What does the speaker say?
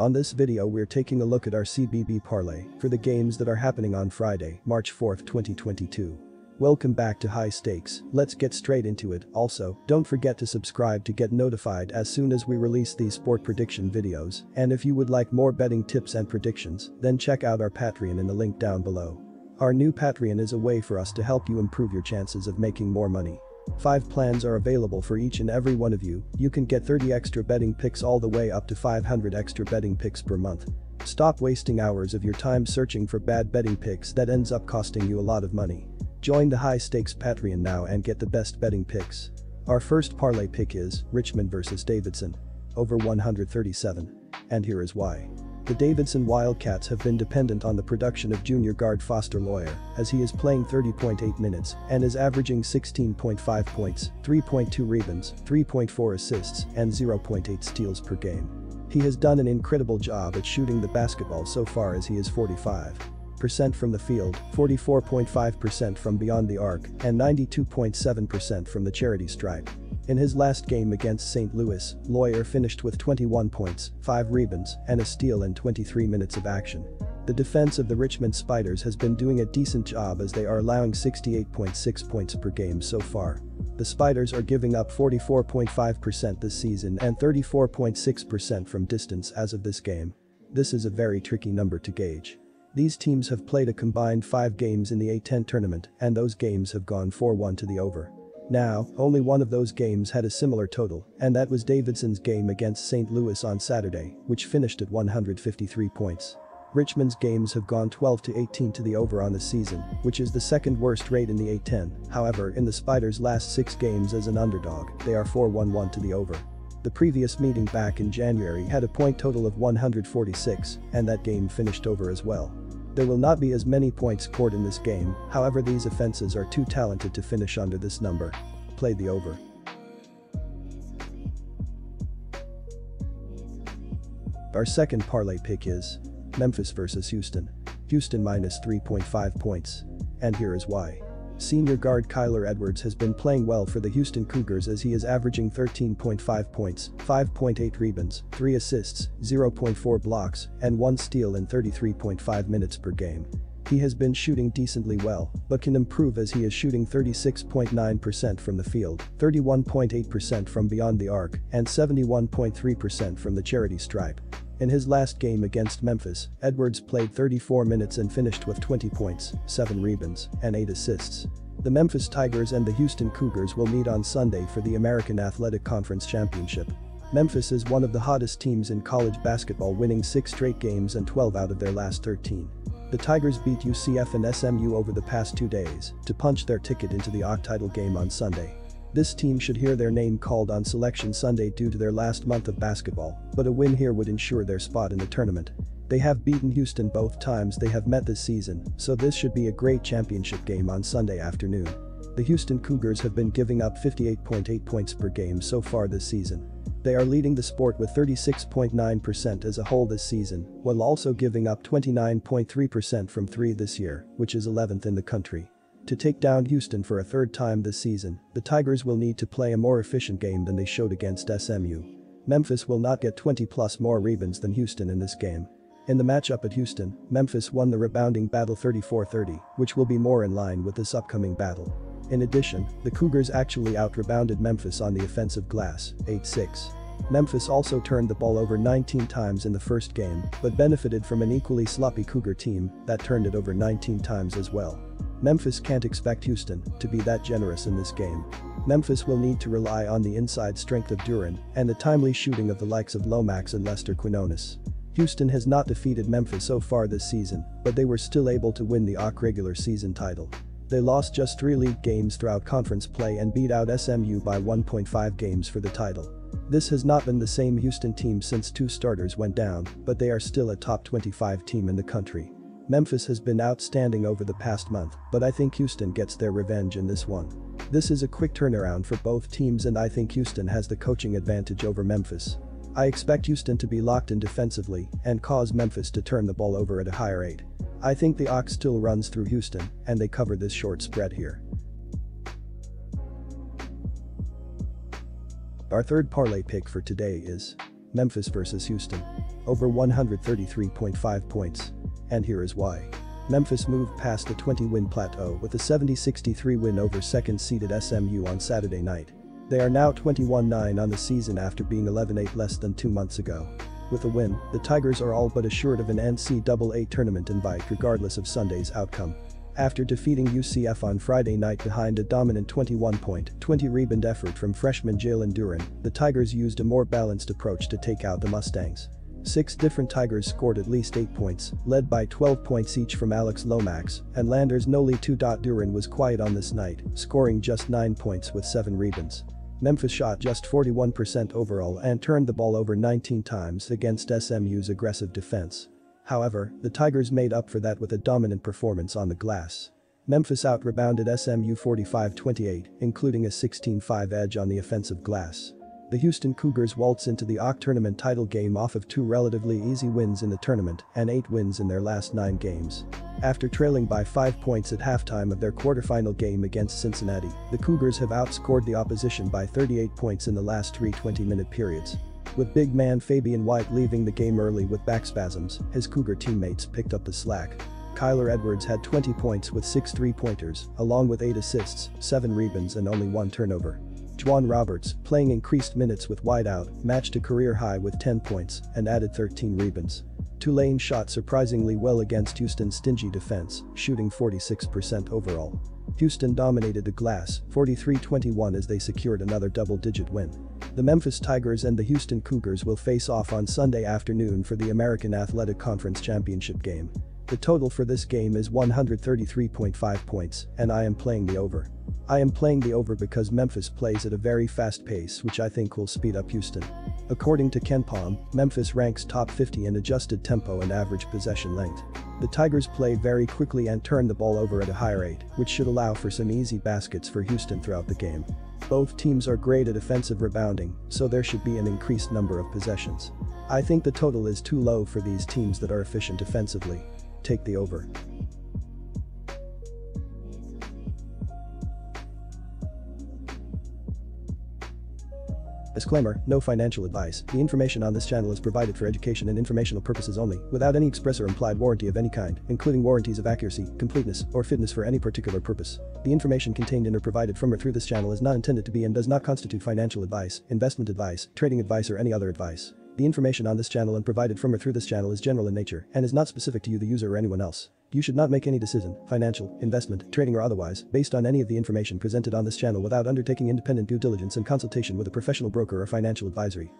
On this video we're taking a look at our CBB parlay for the games that are happening on Friday, March 4th, 2022. Welcome back to High Stakes, let's get straight into it. Also, don't forget to subscribe to get notified as soon as we release these sport prediction videos, and if you would like more betting tips and predictions, then check out our Patreon in the link down below. Our new Patreon is a way for us to help you improve your chances of making more money. 5 plans are available for each and every one of you. You can get 30 extra betting picks all the way up to 500 extra betting picks per month. Stop wasting hours of your time searching for bad betting picks that ends up costing you a lot of money. Join the High Stakes Patreon now and get the best betting picks. Our first parlay pick is Richmond vs Davidson. Over 137. And here is why. The Davidson Wildcats have been dependent on the production of junior guard Foster Loyer, as he is playing 30.8 minutes and is averaging 16.5 points, 3.2 rebounds, 3.4 assists, and 0.8 steals per game. He has done an incredible job at shooting the basketball so far, as he is 45% from the field, 44.5% from beyond the arc, and 92.7% from the charity stripe. In his last game against St. Louis, Loyer finished with 21 points, 5 rebounds, and a steal in 23 minutes of action. The defense of the Richmond Spiders has been doing a decent job, as they are allowing 68.6 points per game so far. The Spiders are giving up 44.5% this season and 34.6% from distance as of this game. This is a very tricky number to gauge. These teams have played a combined 5 games in the A10 tournament, and those games have gone 4-1 to the over. Now, only one of those games had a similar total, and that was Davidson's game against St. Louis on Saturday, which finished at 153 points. Richmond's games have gone 12-18 to the over on the season, which is the second worst rate in the A10. However, in the Spiders' last 6 games as an underdog, they are 4-1-1 to the over. The previous meeting back in January had a point total of 146, and that game finished over as well. There will not be as many points scored in this game, however these offenses are too talented to finish under this number. Play the over. Our second parlay pick is Memphis vs Houston. Houston minus 3.5 points. And here is why. Senior guard Kyler Edwards has been playing well for the Houston Cougars, as he is averaging 13.5 points, 5.8 rebounds, 3 assists, 0.4 blocks, and 1 steal in 33.5 minutes per game. He has been shooting decently well, but can improve, as he is shooting 36.9% from the field, 31.8% from beyond the arc, and 71.3% from the charity stripe. In his last game against Memphis, Edwards played 34 minutes and finished with 20 points, 7 rebounds, and 8 assists. The Memphis Tigers and the Houston Cougars will meet on Sunday for the American Athletic Conference Championship. Memphis is one of the hottest teams in college basketball, winning 6 straight games and 12 out of their last 13. The Tigers beat UCF and SMU over the past 2 days to punch their ticket into the octagonal game on Sunday. This team should hear their name called on Selection Sunday due to their last month of basketball, but a win here would ensure their spot in the tournament. They have beaten Houston both times they have met this season, so this should be a great championship game on Sunday afternoon. The Houston Cougars have been giving up 58.8 points per game so far this season. They are leading the sport with 36.9% as a whole this season, while also giving up 29.3% from 3 this year, which is 11th in the country. To take down Houston for a 3rd time this season, the Tigers will need to play a more efficient game than they showed against SMU. Memphis will not get 20+ more rebounds than Houston in this game. In the matchup at Houston, Memphis won the rebounding battle 34-30, which will be more in line with this upcoming battle. In addition, the Cougars actually out-rebounded Memphis on the offensive glass, 8-6. Memphis also turned the ball over 19 times in the first game, but benefited from an equally sloppy Cougar team that turned it over 19 times as well. Memphis can't expect Houston to be that generous in this game. Memphis will need to rely on the inside strength of Duren and the timely shooting of the likes of Lomax and Lester Quinones. Houston has not defeated Memphis so far this season, but they were still able to win the AAC regular season title. They lost just 3 league games throughout conference play and beat out SMU by 1.5 games for the title. This has not been the same Houston team since 2 starters went down, but they are still a top 25 team in the country. Memphis has been outstanding over the past month, but I think Houston gets their revenge in this one. This is a quick turnaround for both teams, and I think Houston has the coaching advantage over Memphis. I expect Houston to be locked in defensively and cause Memphis to turn the ball over at a higher rate. I think the Ox still runs through Houston, and they cover this short spread here. Our third parlay pick for today is Memphis vs Houston. over 133.5 points. And here is why. Memphis moved past the 20-win plateau with a 70-63 win over second-seeded SMU on Saturday night. They are now 21-9 on the season after being 11-8 less than 2 months ago. With a win, the Tigers are all but assured of an NCAA tournament invite regardless of Sunday's outcome. After defeating UCF on Friday night behind a dominant 21-point, 20-rebound effort from freshman Jalen Duren, the Tigers used a more balanced approach to take out the Mustangs. 6 different Tigers scored at least 8 points, led by 12 points each from Alex Lomax and Landers Noli. Duren was quiet on this night, scoring just 9 points with 7 rebounds. Memphis shot just 41% overall and turned the ball over 19 times against SMU's aggressive defense. However, the Tigers made up for that with a dominant performance on the glass. Memphis out-rebounded SMU 45-28, including a 16-5 edge on the offensive glass. The Houston Cougars waltz into the OCC tournament title game off of 2 relatively easy wins in the tournament and 8 wins in their last 9 games. After trailing by 5 points at halftime of their quarterfinal game against Cincinnati, the Cougars have outscored the opposition by 38 points in the last 3 20-minute periods. With big man Fabian White leaving the game early with back spasms, his Cougar teammates picked up the slack. Kyler Edwards had 20 points with 6 three-pointers, along with 8 assists, 7 rebounds and only 1 turnover. Juan Roberts, playing increased minutes with White out, matched a career high with 10 points and added 13 rebounds. Tulane shot surprisingly well against Houston's stingy defense, shooting 46% overall. Houston dominated the glass, 43-21 as they secured another double-digit win. The Memphis Tigers and the Houston Cougars will face off on Sunday afternoon for the American Athletic Conference Championship game. The total for this game is 133.5 points, and I am playing the over. I am playing the over because Memphis plays at a very fast pace, which I think will speed up Houston. According to KenPom, Memphis ranks top 50 in adjusted tempo and average possession length. The Tigers play very quickly and turn the ball over at a high rate, which should allow for some easy baskets for Houston throughout the game. Both teams are great at offensive rebounding, so there should be an increased number of possessions. I think the total is too low for these teams that are efficient defensively. Take the over. Disclaimer, no financial advice. The information on this channel is provided for education and informational purposes only, without any express or implied warranty of any kind, including warranties of accuracy, completeness, or fitness for any particular purpose. The information contained in or provided from or through this channel is not intended to be and does not constitute financial advice, investment advice, trading advice, or any other advice. The information on this channel and provided from or through this channel is general in nature and is not specific to you, the user, or anyone else. You should not make any decision, financial, investment, trading or otherwise, based on any of the information presented on this channel without undertaking independent due diligence and consultation with a professional broker or financial advisory.